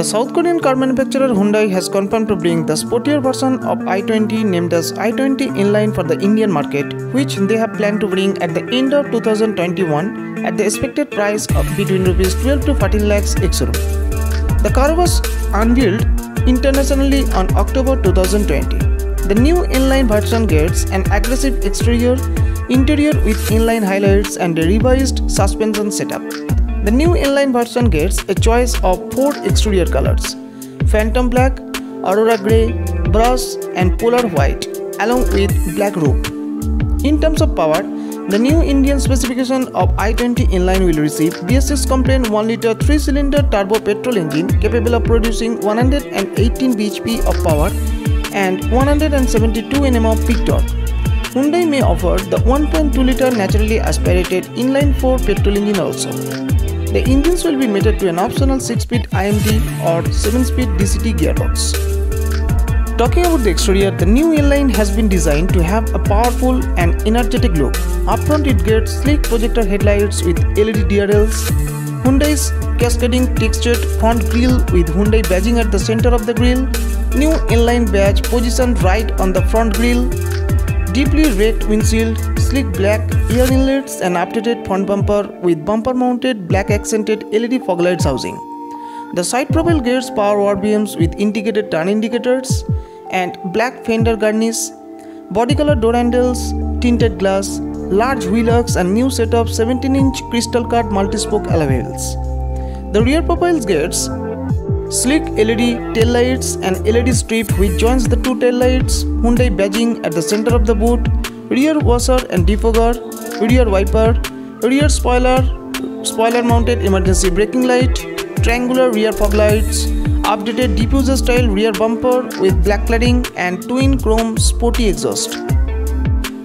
The South Korean car manufacturer Hyundai has confirmed to bring the sportier version of i20 named as I-20 N-Line for the Indian market, which they have planned to bring at the end of 2021 at the expected price of between Rs 12 to 14 lakhs ex-Euro. The car was unveiled internationally on October 2020. The new N-Line version gets an aggressive exterior, interior with inline highlights and a revised suspension setup. The new inline version gets a choice of 4 exterior colors: Phantom Black, Aurora Grey, Brass and Polar White, along with black roof. In terms of power, the new Indian specification of i20 N-Line will receive BS6 compliant 1-liter 3-cylinder turbo petrol engine capable of producing 118 bhp of power and 172 Nm of peak torque. Hyundai may offer the 1.2-liter naturally aspirated inline-4 petrol engine also. The engines will be mated to an optional 6-speed IMT or 7-speed DCT gearbox. Talking about the exterior, the new N-Line has been designed to have a powerful and energetic look. Up front it gets sleek projector headlights with LED DRLs, Hyundai's cascading textured front grille with Hyundai badging at the center of the grille, new N-Line badge positioned right on the front grille, deeply raked windshield, sleek black air inlets and updated front bumper with bumper-mounted black accented LED fog lights housing. The side profile gets power beams with integrated turn indicators and black fender garnish, body-color door handles, tinted glass, large wheel arcs and new set of 17-inch crystal cut multi-spoke alloy wheels. The rear profile gets sleek LED tail lights and LED strip which joins the two tail lights, Hyundai badging at the center of the boot, rear washer and defogger, rear wiper, rear spoiler, spoiler-mounted emergency braking light, triangular rear fog lights, updated diffuser-style rear bumper with black cladding and twin chrome sporty exhaust.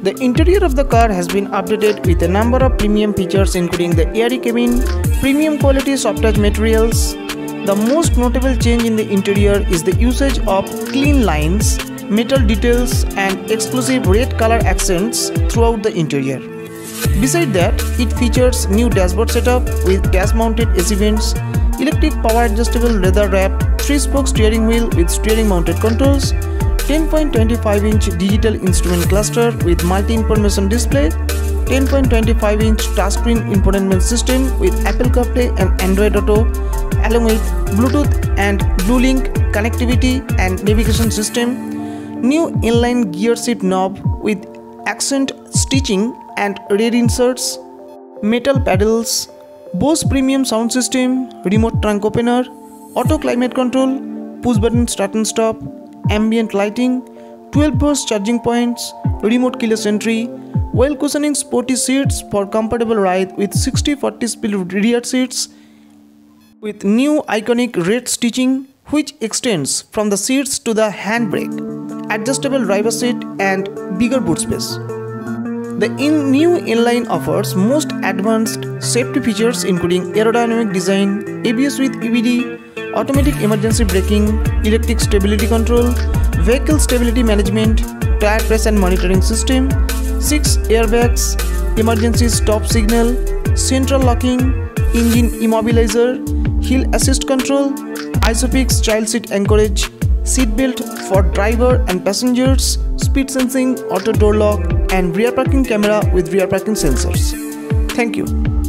The interior of the car has been updated with a number of premium features including the airy cabin, premium quality soft-touch materials. The most notable change in the interior is the usage of clean lines, metal details and exclusive red color accents throughout the interior. Besides that, it features new dashboard setup with dash-mounted AC vents, electric power-adjustable leather wrap, 3-spoke steering wheel with steering-mounted controls, 10.25-inch digital instrument cluster with multi-information display, 10.25-inch touchscreen infotainment system with Apple CarPlay and Android Auto, along with Bluetooth and Bluelink connectivity and navigation system, new inline gear shift knob with accent stitching and red inserts, metal pedals, Bose premium sound system, remote trunk opener, auto climate control, push button start and stop, ambient lighting, 12-volt charging points, remote keyless entry, well cushioning sporty seats for comfortable ride with 60-40 split rear seats with new iconic red stitching which extends from the seats to the handbrake, adjustable driver seat and bigger boot space. The new N-Line offers most advanced safety features including aerodynamic design, ABS with EBD, automatic emergency braking, electric stability control, vehicle stability management, tire pressure and monitoring system, 6 airbags, emergency stop signal, central locking, engine immobilizer, hill assist control, Isofix child seat anchorage, seat belt for driver and passengers, speed sensing, auto door lock, and rear parking camera with rear parking sensors. Thank you.